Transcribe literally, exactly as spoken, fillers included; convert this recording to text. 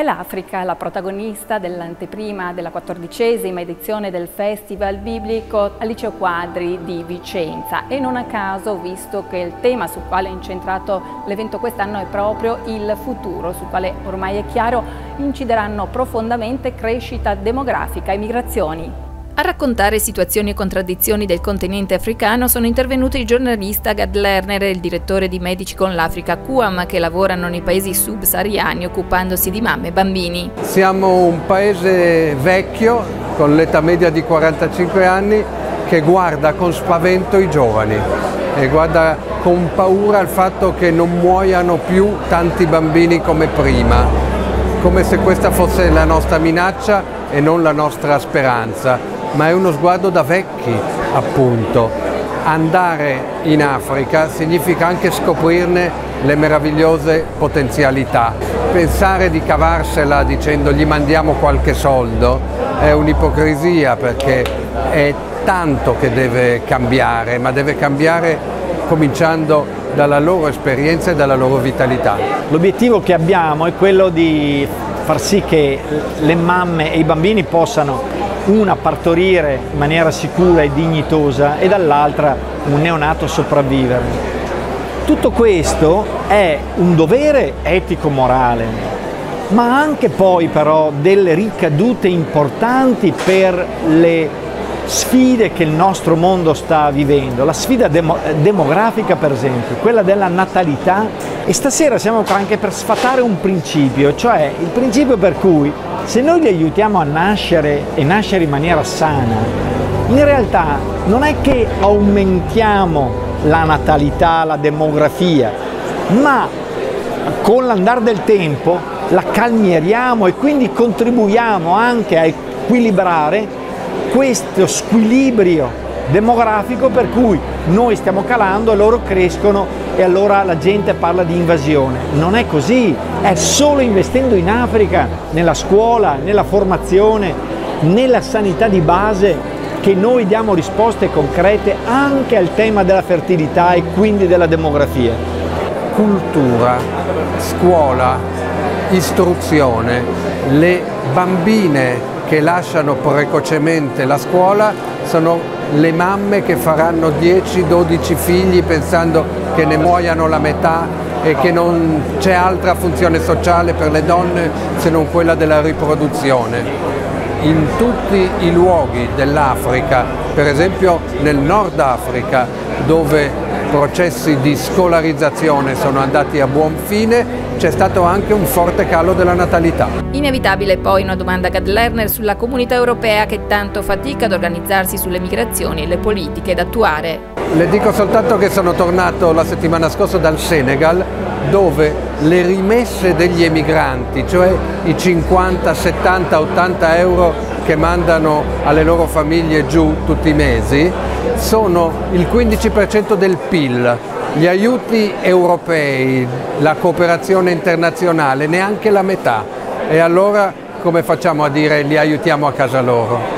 È l'Africa la protagonista dell'anteprima della quattordicesima edizione del Festival Biblico al Liceo Quadri di Vicenza e non a caso, visto che il tema sul quale è incentrato l'evento quest'anno è proprio il futuro, sul quale ormai è chiaro incideranno profondamente crescita demografica e migrazioni. A raccontare situazioni e contraddizioni del continente africano sono intervenuti il giornalista Gad Lerner e il direttore di Medici con l'Africa CUAMM, che lavorano nei paesi subsahariani occupandosi di mamme e bambini. Siamo un paese vecchio, con l'età media di quarantacinque anni, che guarda con spavento i giovani e guarda con paura il fatto che non muoiano più tanti bambini come prima, come se questa fosse la nostra minaccia e non la nostra speranza. Ma è uno sguardo da vecchi, appunto. Andare in Africa significa anche scoprirne le meravigliose potenzialità. Pensare di cavarsela dicendo gli mandiamo qualche soldo è un'ipocrisia, perché è tanto che deve cambiare, ma deve cambiare cominciando dalla loro esperienza e dalla loro vitalità. L'obiettivo che abbiamo è quello di far sì che le mamme e i bambini possano una partorire in maniera sicura e dignitosa e dall'altra un neonato sopravvivere. Tutto questo è un dovere etico-morale, ma anche poi però delle ricadute importanti per le sfide che il nostro mondo sta vivendo, la sfida demo demografica per esempio, quella della natalità, e stasera siamo qua anche per sfatare un principio, cioè il principio per cui se noi li aiutiamo a nascere e nascere in maniera sana, in realtà non è che aumentiamo la natalità, la demografia, ma con l'andare del tempo la calmieriamo e quindi contribuiamo anche a equilibrare questo squilibrio demografico per cui noi stiamo calando e loro crescono e allora la gente parla di invasione. Non è così, è solo investendo in Africa, nella scuola, nella formazione, nella sanità di base che noi diamo risposte concrete anche al tema della fertilità e quindi della demografia. Cultura, scuola, istruzione, le bambine che lasciano precocemente la scuola sono le mamme che faranno dieci dodici figli pensando che ne muoiano la metà e che non c'è altra funzione sociale per le donne se non quella della riproduzione. In tutti i luoghi dell'Africa, per esempio nel Nord Africa, dove processi di scolarizzazione sono andati a buon fine, c'è stato anche un forte calo della natalità. Inevitabile poi una domanda a Gad Lerner sulla comunità europea che tanto fatica ad organizzarsi sulle migrazioni e le politiche da attuare. Le dico soltanto che sono tornato la settimana scorsa dal Senegal, dove le rimesse degli emigranti, cioè i cinquanta, settanta, ottanta euro che mandano alle loro famiglie giù tutti i mesi, sono il quindici per cento del P I L. Gli aiuti europei, la cooperazione internazionale, neanche la metà. E allora come facciamo a dire li aiutiamo a casa loro?